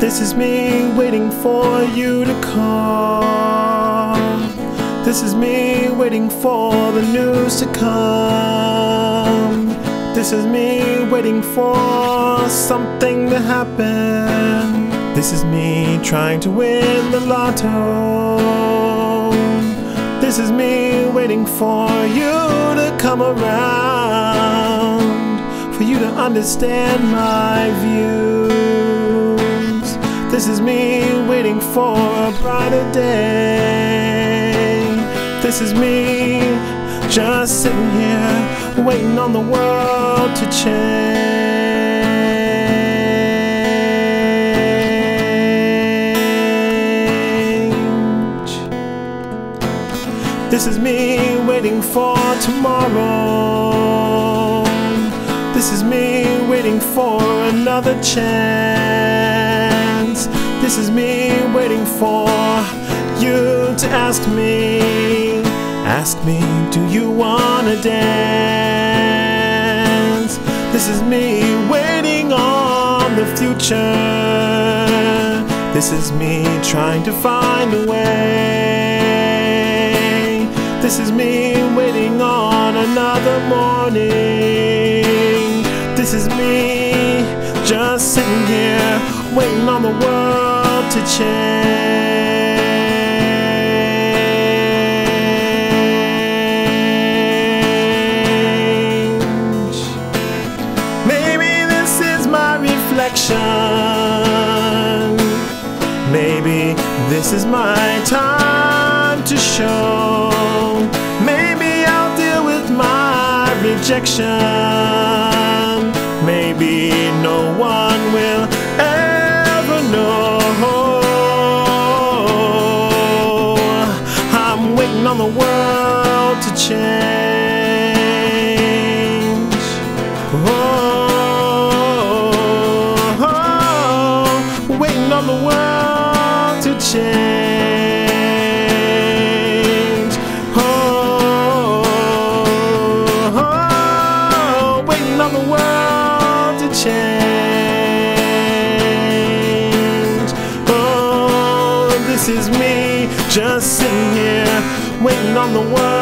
This is me waiting for you to call. This is me waiting for the news to come. This is me waiting for something to happen. This is me trying to win the lotto. This is me waiting for you to come around, for you to understand my views. This is me waiting for a brighter day. This is me just sitting here waiting on the world to change. This is me waiting for tomorrow. This is me waiting for another chance. This is me waiting for you to ask me, do you wanna dance? This is me waiting on the future. This is me trying to find a way. This is me waiting on another morning. This is me just sitting here waiting on the world to change. Maybe this is my reflection. Maybe this is my time to show. Maybe I'll deal with my rejection. Maybe no one will ever know. I'm waiting on the world to change. Oh, waiting on the world to change. This is me just sitting here waiting on the world.